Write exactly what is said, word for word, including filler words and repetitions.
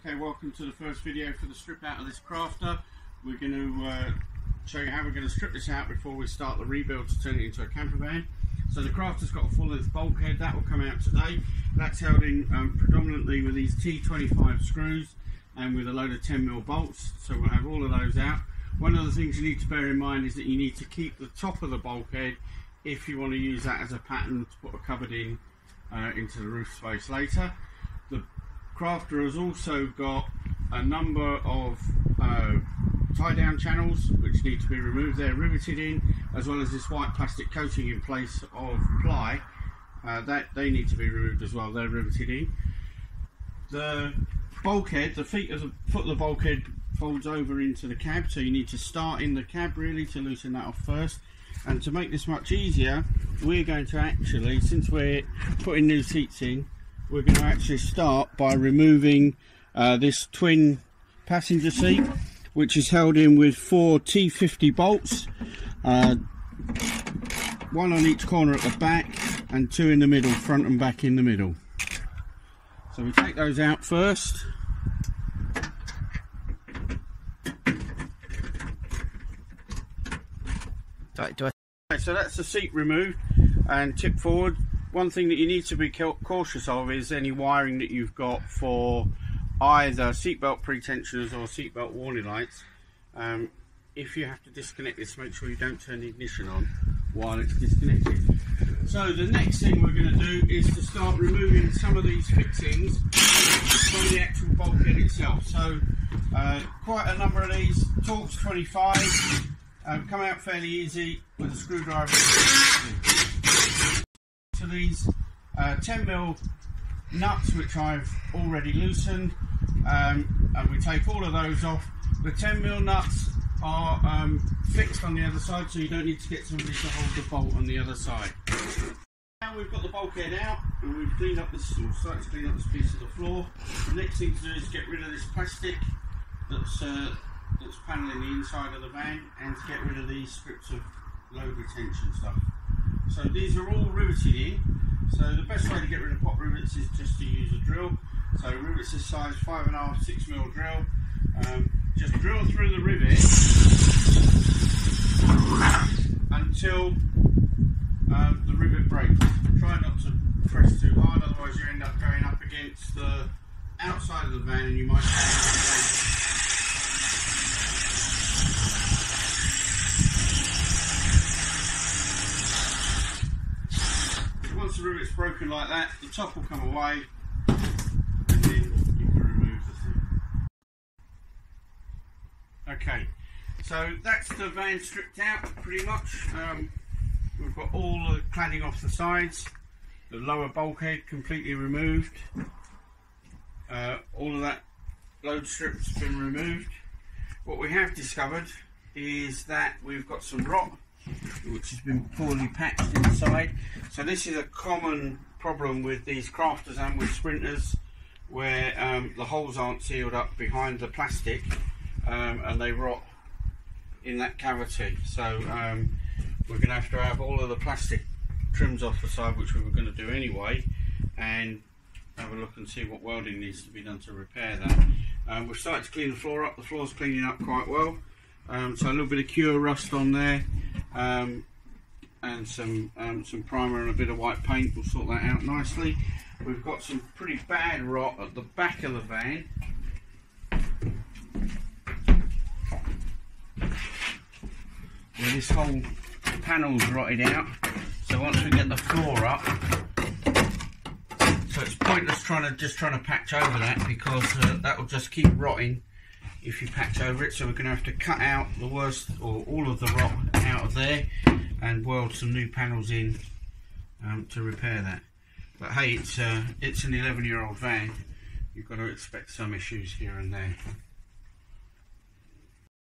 Okay, welcome to the first video for the strip out of this crafter. We're going to uh, show you how we're going to strip this out before we start the rebuild to turn it into a camper van. So the crafter's got a full length bulkhead, that will come out today. That's held in um, predominantly with these T twenty-five screws and with a load of ten mil bolts, so we'll have all of those out. One of the things you need to bear in mind is that you need to keep the top of the bulkhead if you want to use that as a pattern to put a cupboard in uh, into the roof space later. The crafter has also got a number of uh, tie down channels which need to be removed. They're riveted in, as well as this white plastic coating in place of ply uh, that they need to be removed as well. They're riveted in. The bulkhead, the feet of the foot of the bulkhead folds over into the cab, so you need to start in the cab really to loosen that off first. And to make this much easier, we're going to actually, since we're putting new seats in, we're going to actually start by removing uh, this twin passenger seat, which is held in with four T fifty bolts, uh, one on each corner at the back and two in the middle, front and back in the middle. So we take those out first. Okay, so that's the seat removed and tipped forward. One thing that you need to be cautious of is any wiring that you've got for either seatbelt pretensioners or seatbelt warning lights. Um, if you have to disconnect this, make sure you don't turn the ignition on while it's disconnected. So the next thing we're going to do is to start removing some of these fixings from the actual bulkhead itself. So uh, quite a number of these Torx twenty-five um, come out fairly easy with a screwdriver. So these uh, ten mil nuts, which I've already loosened, um, and we take all of those off. The ten mil nuts are um, fixed on the other side, so you don't need to get somebody to hold the bolt on the other side. Now we've got the bulkhead out and we've cleaned up this, we'll start to clean up this piece of the floor. The next thing to do is get rid of this plastic that's, uh, that's paneling the inside of the van, and to get rid of these strips of load retention stuff. So these are all riveted in, so the best way to get rid of pop rivets is just to use a drill. So rivets this size, five and a half, six mil drill. Um, just drill through the rivet until um, the rivet breaks. Try not to press too hard, otherwise you end up going up against the outside of the van and you might it's broken like that, the top will come away and then you can remove the thing. Okay, so that's the van stripped out pretty much. Um, we've got all the cladding off the sides, the lower bulkhead completely removed, uh, all of that load strip's been removed. What we have discovered is that we've got some rot which has been poorly patched inside. So this is a common problem with these crafters and with sprinters, where um, the holes aren't sealed up behind the plastic um, and they rot in that cavity. So um, we're going to have to have all of the plastic trims off the side, which we were going to do anyway, and have a look and see what welding needs to be done to repair that. Um, we've started to clean the floor up. The floor's cleaning up quite well. Um, so a little bit of cure rust on there. Um, and some um, some primer and a bit of white paint will sort that out nicely. We've got some pretty bad rot at the back of the van. Well, this whole panel's rotted out, so once we get the floor up, so it's pointless trying to just trying to patch over that, because uh, that will just keep rotting if you patch over it. So we're going to have to cut out the worst, or all of the rot, out of there and weld some new panels in um, to repair that. But hey, it's uh, it's an eleven year old van, you've got to expect some issues here and there.